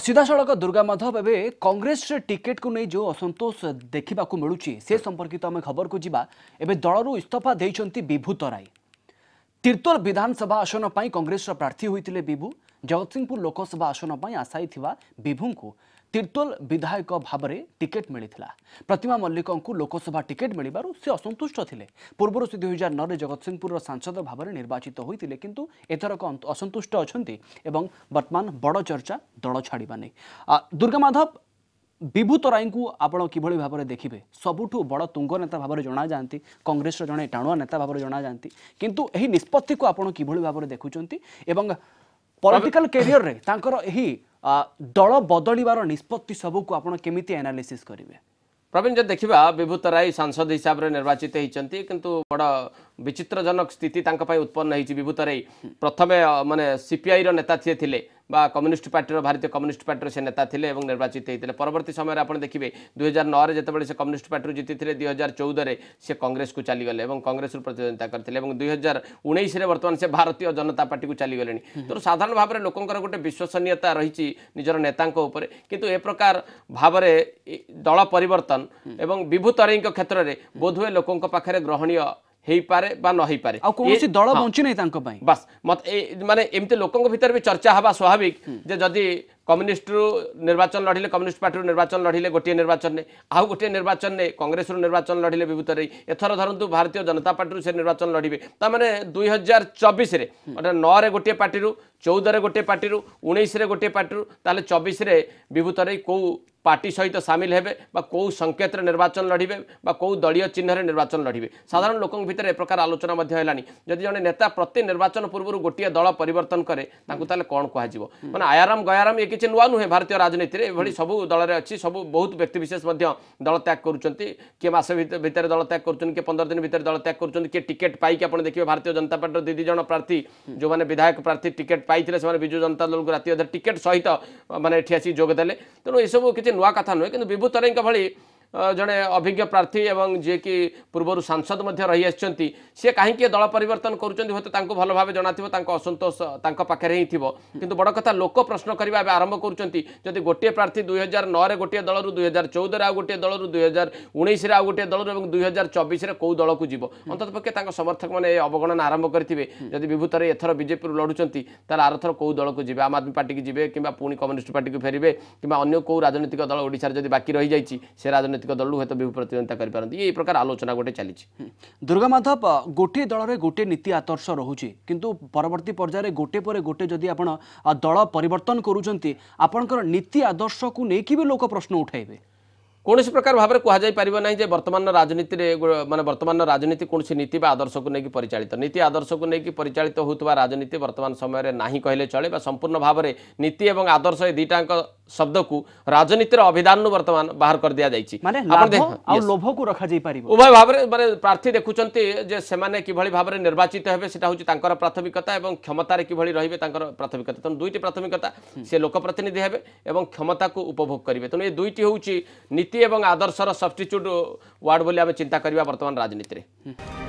सीधासळख दुर्गामाधव एवं कांग्रेस टिकेट को नहीं जो असंतोष देखा मिलूँ से संपर्कित आम खबर को जी एवं दलरू इस्तफा देइछंती विभूत राय। तीर्तोल विधानसभा आसन पर कांग्रेस प्रार्थी होते विभू जगतसिंहपुर लोकसभा आसन पर आशायी थिवा विभू को तीर्तोल विधायक भाव में टिकेट मिलता। प्रतिमा मल्लिक को लोकसभा टिकेट मिलू से असंतुष्ट थे। पूर्व से 2009 में जगतसिंहपुर सांसद भाव में निर्वाचित होते किंतु एथरक असंतुष्ट अछंती एवं वर्तमान बड़ चर्चा दल छाड़ा नहीं। दुर्गामाधव विभूत राय को आपड़ किभली भाव में देखिए सबुठू बड़ तुंग नेता भाव में जना जाती कांग्रेस जड़े टाणुआ नेता भाव में जना जाती किंतु यही निष्पत्ति को आपड़ किभली भाव में देखुंती एवं पॉलिटिकल कैरियर रे तांकर एही दल बदलिबार निष्पत्ति सबू को आपन केमिति एनालिसिस करिवे। प्रवीण जे देखिबा विभूत राय सांसद हिसाब रे निर्वाचित हिचंती किंतु बड़ा विचित्रजनक स्थिति तांका पई उत्पन्न हेची। विभूत राय प्रथमे माने सीपीआई रो नेता थिले बा कम्युनिस्ट पार्टी भारतीय कम्युनिस्ट पार्टी से नेता थे और निर्वाचित होते। परवर्त समय आप देखिए 2009 में जितेबाला से कम्युनिस्ट पार्टी जीती थे 2014 से कांग्रेस को चलीगले और कांग्रेस प्रतिद्वंदिता करते 2019 में वर्तमान से भारतीय जनता पार्टी को चलीगले। तो साधारण भाव में लोकंर गोटे विश्वसनीयता रही निजर नेता किंतु ए प्रकार भाव में दल परिवर्तन और विभूत राय क्षेत्र में बोधहुए लोकों पाखे ग्रहणीय हेई पारे बा न हेई पारे आ कोनोसी दल बंची नै तांको पई बस मत माने एमते लोकन के भीतर भी चर्चा हवा स्वाभाविक जे जदी कम्युनिस्ट रु निर्वाचन लढिले कम्युनिस्ट पार्टी रु निर्वाचन लढिले गोटे निर्वाचन ने आ गोटे निर्वाचन ने कांग्रेस रु निर्वाचन लढिले विभूत राय एथर धरंतु भारतीय जनता पार्टी रु से निर्वाचन लढिबे ता माने 2024 रे अटा 9 रे गोटे पार्टी रु 14 रे गोटे पार्टी रु 19 रे गोटे पार्टी रु ताले 24 रे विभूत राय को पार्टी सहित सामिल हेबे बा को संकेत रे निर्वाचन लढिबे बा को दलीय चिन्ह रे निर्वाचन लढिबे। साधारण लोकन भीतर ए प्रकार आलोचना मध्ये हेलानी जदि जने नेता प्रति निर्वाचन पूर्वरु गोटिया दल परिवर्तन करे ताकु ताले कोन कोहा जीवो माने आयाराम गयाराम ए किछि नुवा नुहे भारतीय राजनीति रे एभली सबु दल रे अछि सबु बहुत व्यक्ति विशेष मध्ये दल त्याग करूचंती के मास भीतर दल त्याग करूचन के 15 दिन भीतर दल त्याग करूचन के टिकट पाई के आपण देखिबे भारतीय जनता पार्टी दीदी जन प्रार्थी जो माने विधायक प्रार्थी टिकट पाइथिले से माने बिजू जनता दल को राति अधर टिकट सहित माने एठी आसी जोग देले। तनो ए सब किछि नुआ कथा नुहे कि विभूत राय भाई जड़े अभिज्ञ प्रार्थी एवं जे कि पूर्वर सांसद रही आसती सी कहीं दल परिवर्तन करूँ भल भाव जना असंतोष पाखे ही थी कि बड़ कथा लोक प्रश्न करवा आरंभ करुँच गोटे प्रार्थी 2009 में गोटे दलू 2014 आ गोटे दलू 2019 आ गोटे दलू 2024 कौ दल को जीव अंत पक्षे समर्थक मैंने अवगणना आरंभ करेंगे जब विभूत राय एथर बीजेपी लड़ुंट आर थर कौ दल को जी आम आदमी पार्टी की जी कि पुणी कम्युनिस्ट पार्टी को फेरबे कि अगर कौ राजनीतिक दल ओडिशा जब बाकी रही जाए से राजनीति ये प्रकार आलोचना गोटे चली। दुर्गामाधव गोटे दल में गोटे नीति आदर्श रोचे किंतु परवर्ती पर्यायर गोटे पर गोटे जदि आप दल परिवर्तन करूछंती आपनकर नीति आदर्श को लेकिन भी लोक प्रश्न उठाइबे। कौन प्रकार भाव में कह पार ना वर्तमान राजनीति माने वर्तमान राजनीति कौन नीति बा आदर्श को लेकिन परिचालित नीति आदर्श को लेकिन परिचालित होता राजनीति वर्तमान समय रे नहीं कहले चले बा संपूर्ण भाव में नीति और आदर्श ए दुईटाक शब्द को राजनीतिर अभिधान वर्तमान बाहर कर दि जाए माने लोभ को रखा जाई पारिबो उभय भाव में माने प्रार्थी देखुचंती जे सेमाने किभली भाव में निर्वाचित हेबे सेटा होची तांकर प्राथमिकता एवं क्षमता रे किभली रहिबे तांकर प्राथमिकता। तनु दुईटी प्राथमिकता से लोक प्रतिनिधि हेबे एवं क्षमता को उपभोग करिवे। तनु ए दुईटी होची नीति एवं आदर्शर सब्स्टिट्यूट वार्ड बोली आमे चिंता करिवा वर्तमान राजनीति रे।